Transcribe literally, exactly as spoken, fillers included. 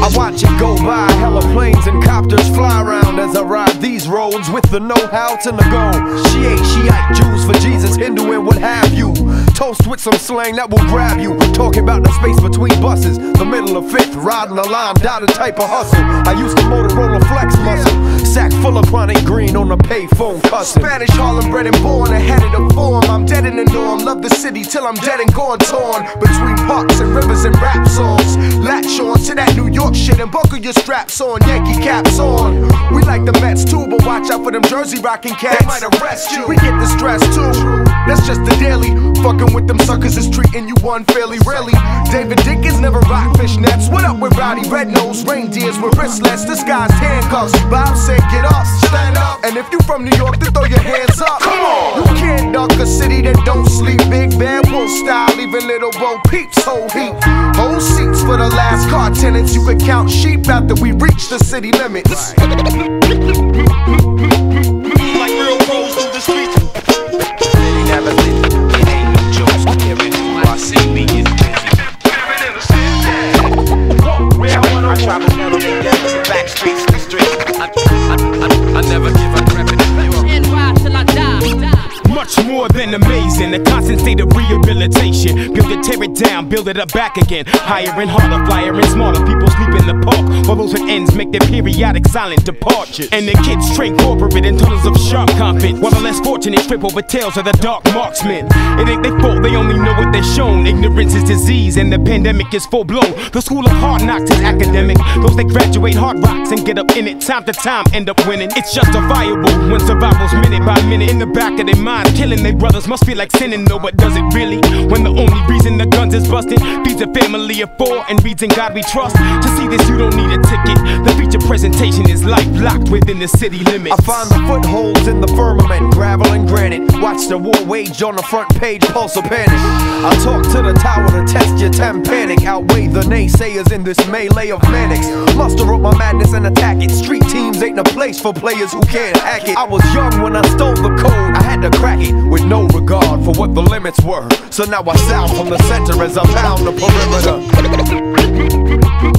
I watch it go by, hella planes and copters fly around as I ride these roads with the know-how to the go. Shiite, Shiite, Jews for Jesus, Hindu and what have you. Toast with some slang that will grab you. Talking about the space between buses, the middle of fifth, riding a line, down the type of hustle. I used to Motorola flex muscle, sack full of chronic green on a payphone cussing. Spanish Harlem bred and born, ahead of the form. I'm dead in the norm, love the city till I'm dead and gone torn. Between parks and rivers and rap songs, latch on to that New York shit and buckle your straps on, Yankee caps on. We like the Mets too, but watch out for them Jersey rockin' cats. They might arrest you. We get the stress too. That's just the daily. Fucking with them suckers is treating you unfairly. Really, David Dinkins never rock fish nets. What up with Roddy Red Nose reindeers with wristlets? This guy's handcuffs. Bob said, get up, stand up. And if you from New York, then throw your hands up. Come on, you can't duck a city that don't sleep. Big bad wolf style, even little Bo Peeps whole heap. Whole seats for the last car tenants. You could count sheep after we reach the city limits. Like real pros do the streets. They never live. It ain't no jokes. Everything I see me is busy. I travel down the back streets, the streets. I, I, I, I never give up repping in N Y till I die. Much more than amazing, a constant state of rehabilitation. Build it, tear it down, build it up back again. Higher and harder, flyer and smarter. People sleep in the park, while those with ends make their periodic silent departures. And the kids train corporate in tunnels of sharp confidence, while the less fortunate trip over tales of the dark marksmen. It ain't their fault, they only know what they're shown. Ignorance is disease and the pandemic is full blown. The school of hard knocks is academic. Those that graduate hard rocks and get up in it time to time end up winning. It's justifiable when survival's minute by minute. In the back of their minds, killing their brothers must feel like sinning. No, but does it really? When the only reason the guns is busted feeds a family of four and reads in God we trust. To see this, you don't need a ticket. The feature presentation is life locked within the city limits. I find the footholds in the firmament, gravel and granite. Watch the war wage on the front page, pulse of panic. I talk to the tower to test your tympanic. Outweigh the naysayers in this melee of manics. Muster up my madness and attack it. Street teams ain't a place for players who can't hack it. I was young when I stole the code. I had to crack it with no regard for what the limits were. So now I sound from the center as I pound the perimeter.